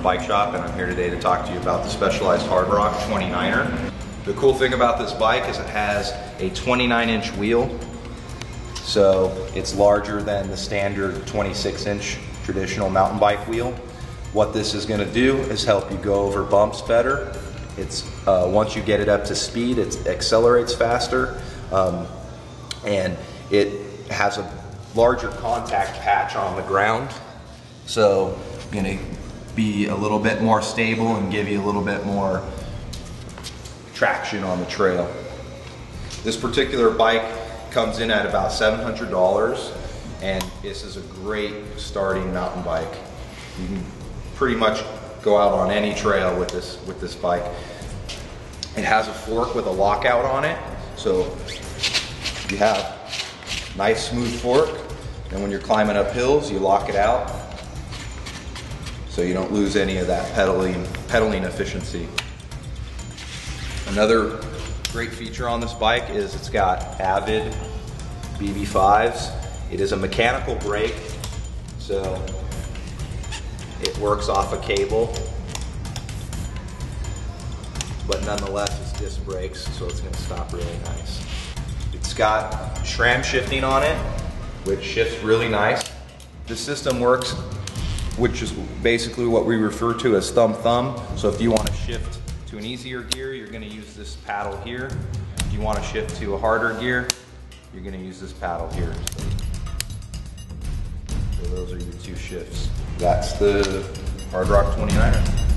Montrose Bike Shop, and I'm here today to talk to you about the Specialized Hardrock 29er. The cool thing about this bike is it has a 29-inch wheel, so it's larger than the standard 26-inch traditional mountain bike wheel. What this is going to do is help you go over bumps better. It's once you get it up to speed, it accelerates faster, and it has a larger contact patch on the ground. So you're gonna be a little bit more stable and give you a little bit more traction on the trail. This particular bike comes in at about $700, and this is a great starting mountain bike. You can pretty much go out on any trail with this bike. It has a fork with a lockout on it, so you have a nice smooth fork, and when you're climbing up hills, you lock it out, so you don't lose any of that pedaling efficiency. Another great feature on this bike is it's got Avid BB5s. It is a mechanical brake, so it works off a cable, but nonetheless it's disc brakes, so it's going to stop really nice. It's got SRAM shifting on it, which shifts really nice. This system works, which is basically what we refer to as thumb-thumb. So if you want to shift to an easier gear, you're going to use this paddle here. If you want to shift to a harder gear, you're going to use this paddle here. So those are your two shifts. That's the Hardrock 29er.